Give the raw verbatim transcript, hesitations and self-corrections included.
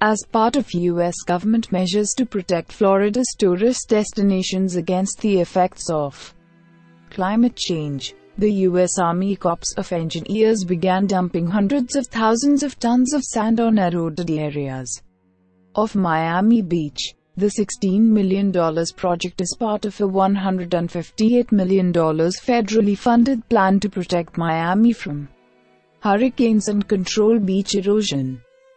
as part of U S government measures to protect Florida's tourist destinations against the effects of climate change. The U S Army Corps of Engineers began dumping hundreds of thousands of tons of sand on eroded areas of Miami Beach. The sixteen million dollar project is part of a one hundred fifty-eight million dollar federally funded plan to protect Miami from hurricanes and control beach erosion.